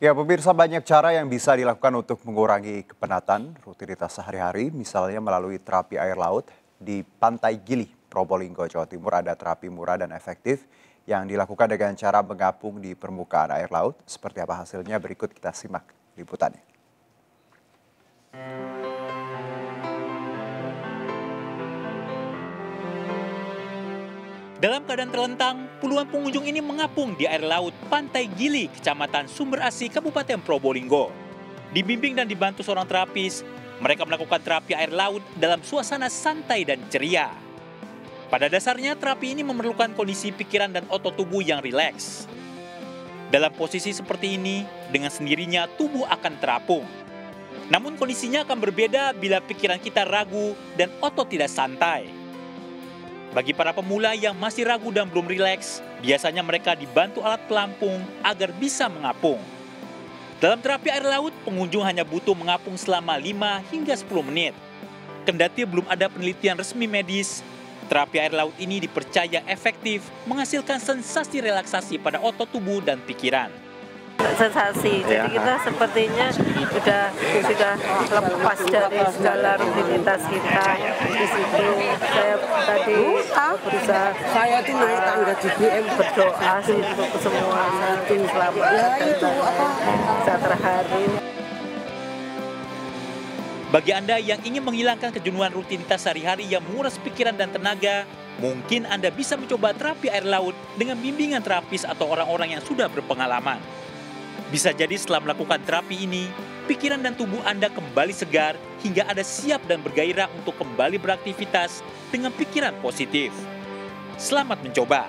Ya, pemirsa, banyak cara yang bisa dilakukan untuk mengurangi kepenatan rutinitas sehari-hari, misalnya melalui terapi air laut. Di Pantai Gili, Probolinggo, Jawa Timur, ada terapi murah dan efektif yang dilakukan dengan cara mengapung di permukaan air laut. Seperti apa hasilnya? Berikut kita simak liputannya. Dalam keadaan terlentang, puluhan pengunjung ini mengapung di air laut Pantai Gili, Kecamatan Sumberasih, Kabupaten Probolinggo. Dibimbing dan dibantu seorang terapis, mereka melakukan terapi air laut dalam suasana santai dan ceria. Pada dasarnya, terapi ini memerlukan kondisi pikiran dan otot tubuh yang rileks. Dalam posisi seperti ini, dengan sendirinya tubuh akan terapung. Namun kondisinya akan berbeda bila pikiran kita ragu dan otot tidak santai. Bagi para pemula yang masih ragu dan belum rileks, biasanya mereka dibantu alat pelampung agar bisa mengapung. Dalam terapi air laut, pengunjung hanya butuh mengapung selama 5 hingga 10 menit. Kendati belum ada penelitian resmi medis, terapi air laut ini dipercaya efektif menghasilkan sensasi relaksasi pada otot tubuh dan pikiran. Sensasi, jadi kita sepertinya sudah lepas dari segala rutinitas kita. Di situ saya tadi berusaha naik tangga GBM, berdoa untuk semua itu selama saya terharu. Bagi Anda yang ingin menghilangkan kejenuhan rutinitas sehari-hari yang menguras pikiran dan tenaga, mungkin Anda bisa mencoba terapi air laut dengan bimbingan terapis atau orang-orang yang sudah berpengalaman. Bisa jadi setelah melakukan terapi ini, pikiran dan tubuh Anda kembali segar hingga Anda siap dan bergairah untuk kembali beraktivitas dengan pikiran positif. Selamat mencoba.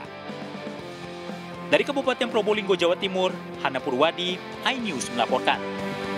Dari Kabupaten Probolinggo, Jawa Timur, Hana Purwadi, iNews melaporkan.